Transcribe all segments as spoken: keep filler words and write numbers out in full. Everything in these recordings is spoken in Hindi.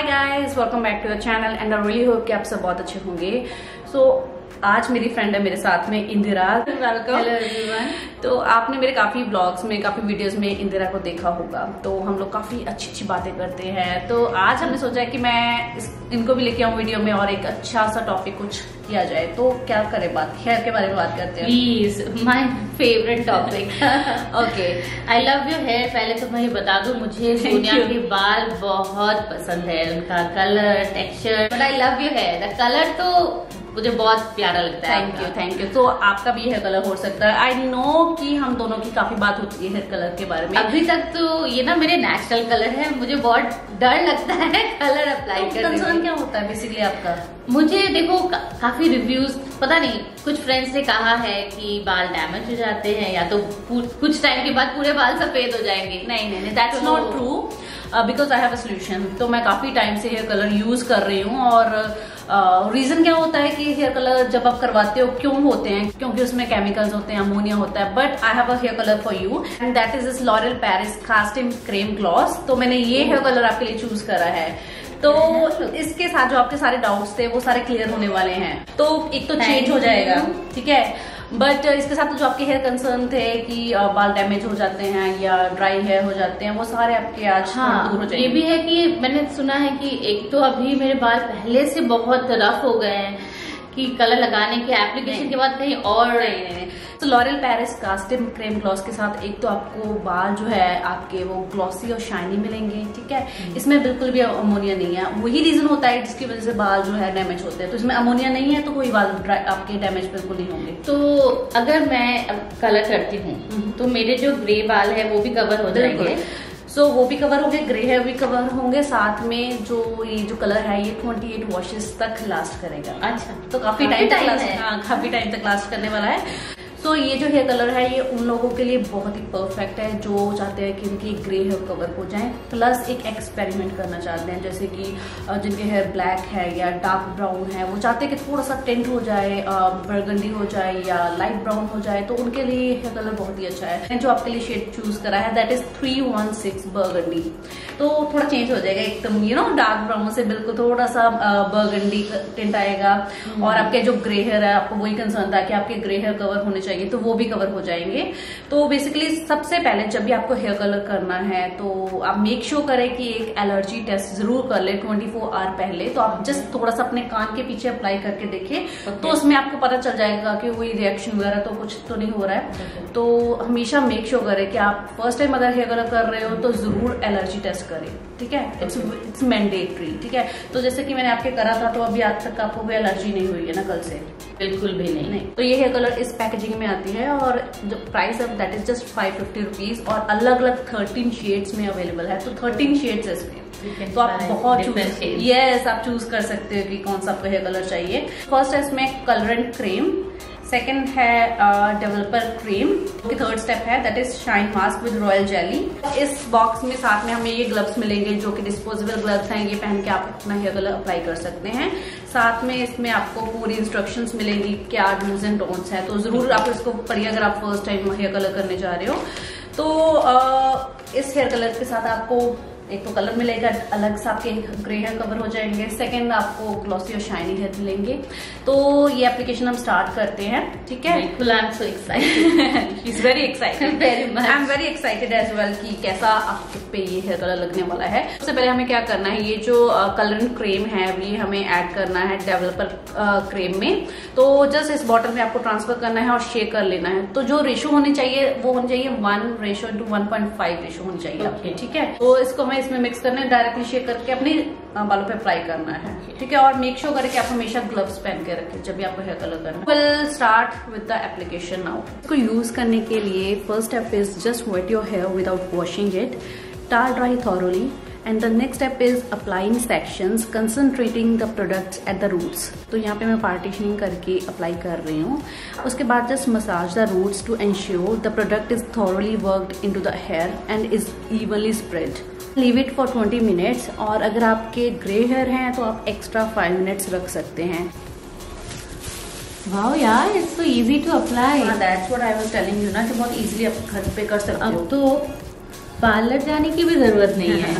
Hi guys, welcome back to the channel and I really hope कि आप सब बहुत अच्छे होंगे। सो so, आज मेरी फ्रेंड है मेरे साथ में इंदिरा। वेलकम। Hello everyone. तो आपने मेरे काफी ब्लॉग्स में, काफी वीडियोस में इंदिरा को देखा होगा। तो हम लोग काफी अच्छी अच्छी बातें करते हैं। तो आज हमने सोचा कि मैं इस, इनको भी लेके आऊँ वीडियो में और एक अच्छा सा टॉपिक कुछ किया जाए। तो क्या करें, बात हेयर के बारे में बात करते हैं। Please, my favourite topic. Okay, I love your hair. पहले तो मैं बता दूं, मुझे सोनिया के बाल बहुत पसंद है, उनका colour, texture. But I love your hair, the colour तो मुझे बहुत प्यारा लगता है। Thank you, thank you. तो आपका भी हेयर कलर हो सकता है। आई नो कि हम दोनों की काफी बात होती है हेयर कलर के बारे में। अभी तक तो ये ना मेरे नेचुरल कलर है, मुझे बहुत डर लगता है कलर अप्लाई करने में। कंसर्न क्या होता है बेसिकली आपका? मुझे देखो का, काफी रिव्यूज, पता नहीं, कुछ फ्रेंड्स ने कहा है कि बाल डैमेज हो जाते हैं या तो कुछ टाइम के बाद पूरे बाल सफेद हो जाएंगे। नहीं नहीं, that's not true, because I have a solution. तो मैं काफी टाइम से हेयर कलर यूज कर रही हूँ और रीजन uh, क्या होता है कि हेयर कलर जब आप करवाते हो क्यों होते हैं, क्योंकि उसमें केमिकल्स होते हैं, अमोनिया होता है। But I have a hair colour for you and that is this L'Oreal Paris casting creme gloss. तो मैंने ये हेयर कलर आपके लिए चूज करा है। तो इसके साथ जो आपके सारे डाउट्स थे वो सारे क्लियर होने वाले हैं। तो एक तो चेंज हो जाएगा, ठीक है, बट इसके साथ जो आपके हेयर कंसर्न थे कि बाल डैमेज हो जाते हैं या ड्राई हेयर हो जाते हैं, वो सारे आपके आज हाँ, दूर हो जाएंगे। ये भी है कि मैंने सुना है कि एक तो अभी मेरे बाल पहले से बहुत रफ हो गए हैं कि कलर लगाने के एप्लीकेशन के बाद कहीं और नहीं, नहीं, नहीं। तो L'Oreal Paris casting creme gloss के साथ एक तो आपको बाल जो है आपके वो ग्लॉसी और शाइनी मिलेंगे, ठीक है। इसमें बिल्कुल भी अमोनिया नहीं है। वही रीजन होता है जिसकी वजह से बाल जो है डैमेज होते हैं। तो इसमें अमोनिया नहीं है तो कोई बाल आपके डैमेज बिल्कुल नहीं होंगे। तो अगर मैं कलर करती हूँ तो मेरे जो ग्रे बाल है वो भी कवर हो जाएंगे। सो so, वो भी कवर होंगे, ग्रे हेयर भी कवर होंगे, साथ में जो ये जो कलर है ये अट्ठाईस वॉशेस तक लास्ट करेगा। अच्छा, तो काफी टाइम तक लास्ट, हाँ, काफी टाइम तक लास्ट करने वाला है। सो so, ये जो हेयर कलर है ये उन लोगों के लिए बहुत ही परफेक्ट है जो चाहते हैं कि उनकी ग्रे हेयर कवर हो जाए, प्लस एक एक्सपेरिमेंट करना चाहते हैं, जैसे कि जिनके हेयर ब्लैक है या डार्क ब्राउन है, वो चाहते हैं कि थोड़ा सा टेंट हो जाए, बर्गंडी हो जाए या लाइट ब्राउन हो जाए, तो उनके लिए हेयर कलर बहुत ही अच्छा है। जो आपके लिए शेड चूज करा है that is three one six burgundy. तो थोड़ा चेंज हो जाएगा एकदम, यू नो, डार्क ब्राउन से बिल्कुल थोड़ा सा बर्गंडी टेंट आएगा। और आपके जो ग्रे हेयर है, आपको वही कंसर्न था कि आपके ग्रे हेयर कवर होने चाहिए, तो वो भी कवर हो जाएंगे। तो बेसिकली सबसे पहले जब भी आपको हेयर कलर करना है तो आप मेक श्योर करें कि एक एलर्जी टेस्ट जरूर कर ले चौबीस आवर पहले। तो आप जस्ट थोड़ा सा अपने कान के पीछे अप्लाई करके देखें, okay. तो उसमें आपको पता चल जाएगा कि कोई रिएक्शन वगैरह तो कुछ तो नहीं हो रहा है। okay. तो हमेशा मेक श्योर करें कि आप फर्स्ट टाइम अगर हेयर कलर कर रहे हो तो जरूर एलर्जी टेस्ट करें, ठीक है, इट्स इट्स मैंडेटरी, ठीक है। तो जैसे कि मैंने आपके करा था तो अभी आज तक आपको कोई एलर्जी नहीं हुई है ना कल से? बिल्कुल भी नहीं, नहीं। तो ये हेयर कलर इस पैकेजिंग में आती है और जो प्राइस है that is just five fifty rupees, और अलग अलग थर्टीन शेड्स में अवेलेबल है। तो थर्टीन शेड्स है इसमें, तो आप बहुत चूज, यस, आप चूज कर सकते हो कि कौन सा आपको हेयर कलर चाहिए। फर्स्ट है इसमें कलरेंट क्रीम, सेकेंड है डेवलपर क्रीम, थर्ड स्टेप है that is shine mask with royal jelly. इस बॉक्स में साथ में हमें ये ग्लव्स मिलेंगे जो कि डिस्पोजेबल ग्लव्स हैं, ये पहन के आप अपना हेयर कलर अप्लाई कर सकते हैं। साथ में इसमें आपको पूरी इंस्ट्रक्शंस मिलेंगी, क्या डूज एंड डोंट्स हैं, तो जरूर आप इसको पढ़िए अगर आप फर्स्ट टाइम हेयर कलर करने जा रहे हो। तो uh, इस हेयर कलर के साथ आपको एक तो कलर मिलेगा अलग से, आपके ग्रे हेयर कवर हो जाएंगे, सेकंड आपको ग्लॉसी और शाइनी हेयर मिलेंगे। तो ये एप्लीकेशन हम स्टार्ट करते हैं, ठीक है। बिल्कुल, I am so excited, is very excited, very much, I am very excited as well कि कैसा आप पे ये हेयर कलर लगने वाला है। सबसे पहले हमें क्या करना है, ये जो कलरेंट क्रीम है ये हमें ऐड करना है डेवलपर क्रीम में। तो जस्ट इस बॉटल में आपको ट्रांसफर करना है और शेक कर लेना है। तो जो रेशो होनी चाहिए वो होनी चाहिए one ratio two one point five ratio होनी चाहिए आपकी, ठीक है। तो इसको इसमें मिक्स करना है, डायरेक्टली शेक करके अपने बालों पे अप्लाई करना है, ठीक है। और मेक श्योर करें कि आप हमेशा ग्लव्स पहन के रखें जब भी आपको हेयर कलर करना है। Will start with the application now. इसको यूज करने के लिए first step is just wet your hair without washing it, tar dry thoroughly, and the next step is applying sections, concentrating the products at the roots. तो यहाँ पे मैं partitioning करके apply कर रही हूँ। उसके बाद just massage the roots to ensure the product is thoroughly worked into the hair and is evenly spread. Leave it for twenty minutes, और अगर आपके grey hair हैं तो आप extra five minutes रख सकते हैं। वाओ यार, it's so easy to apply. हाँ, that's what I was telling you ना कि बहुत easily आप घर पे कर सकते हो। अब तो पार्लर जाने की भी जरूरत नहीं है।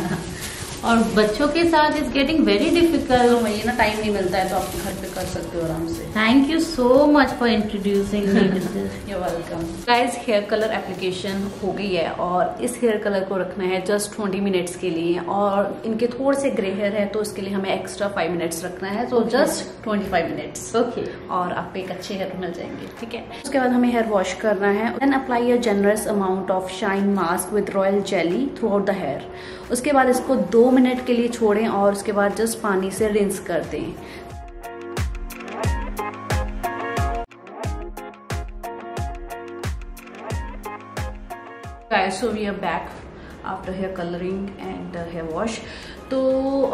और बच्चों के साथ इज गेटिंग वेरी डिफिकल्ट, ये ना टाइम नहीं मिलता है तो आप घर पे कर सकते हो आराम से। Thank you so much for introducing me to this. You are welcome. Guys, hair colour application हो गई है और इस हेयर कलर को रखना है जस्ट ट्वेंटी मिनट्स के लिए, और इनके थोड़े से ग्रे हेयर है तो इसके लिए हमें एक्स्ट्रा फाइव मिनट्स रखना है, तो just twenty five minutes. Okay, और आपको एक अच्छे हेयर मिल जाएंगे। ठीक है, उसके बाद हमें हेयर वॉश करना है, then apply a generous amount of shine mask with royal jelly throughout the hair. उसके बाद इसको दो मिनट के लिए छोड़ें और उसके बाद जस्ट पानी से रिंस कर दें। Guys, so we are back after hair colouring and hair wash. तो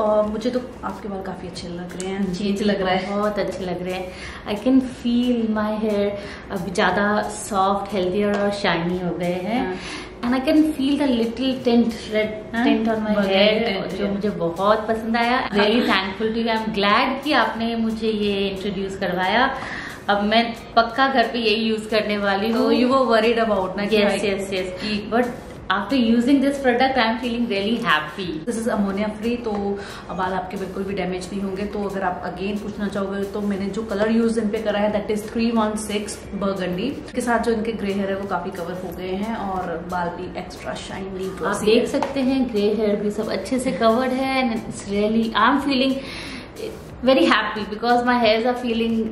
uh, मुझे तो आपके बाल काफ़ी अच्छे लग रहे हैं, चेंज लग रहा है, बहुत अच्छे लग रहे हैं। I can feel my hair अभी ज़्यादा सॉफ्ट, हेल्थियर और शाइनी हो गए हैं। And I can feel the little tint, red tint on my hair, जो मुझे बहुत पसंद आया। Very thankful to you, I'm glad कि आपने मुझे ये introduce करवाया। अब मैं पक्का घर पे यही use करने वाली हूँ। You were worried about ना? Yes, yes, yes. But After using this product, I am feeling really happy. This is ammonia free, तो बाल आपके बिल्कुल भी डैमेज नहीं होंगे। तो अगर आप अगेन पूछना चाहोगे तो मैंने जो कलर यूज इन पे करा है that is three one six burgundy के साथ, जो इनके ग्रे हेयर है वो काफी कवर हो गए हैं और बाल भी एक्स्ट्रा शाइनी। आप देख सकते हैं ग्रे हेयर भी सब अच्छे से कवर्ड है and it's really I am feeling very happy because my hair are feeling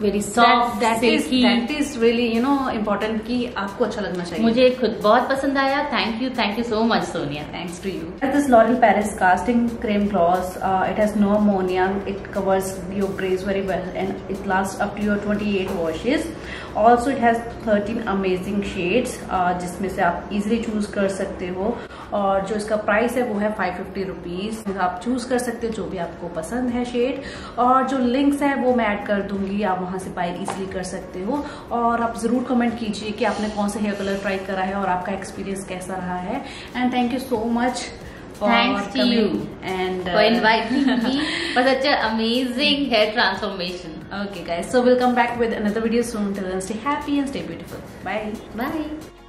very soft. That is that is really you know important कि आपको अच्छा लगना चाहिए। मुझे खुद बहुत पसंद आया। Thank you thank you so much Sonia, thanks to you. This L'Oreal Paris casting cream gloss, it has no ammonia, it covers your greys very well and it last up to your twenty eight washes. Also it has thirteen amazing shades जिसमें से आप इजिली चूज कर सकते हो, और जो इसका प्राइस है वो है फाइव फिफ्टी रुपीज। आप चूज कर सकते हो जो भी आपको पसंद है शेड, और जो लिंक्स है वो मैं ऐड कर दूंगी, आप वहां से बाय इजिली कर सकते हो। और आप जरूर कमेंट कीजिए कि आपने कौन सा हेयर कलर ट्राई करा है और आपका एक्सपीरियंस कैसा रहा है। And thank you so much, thanks to you and for inviting me for such a amazing hair transformation. Okay guys, so we'll come back with another video soon. Till then, stay happy and stay beautiful. Bye. Bye.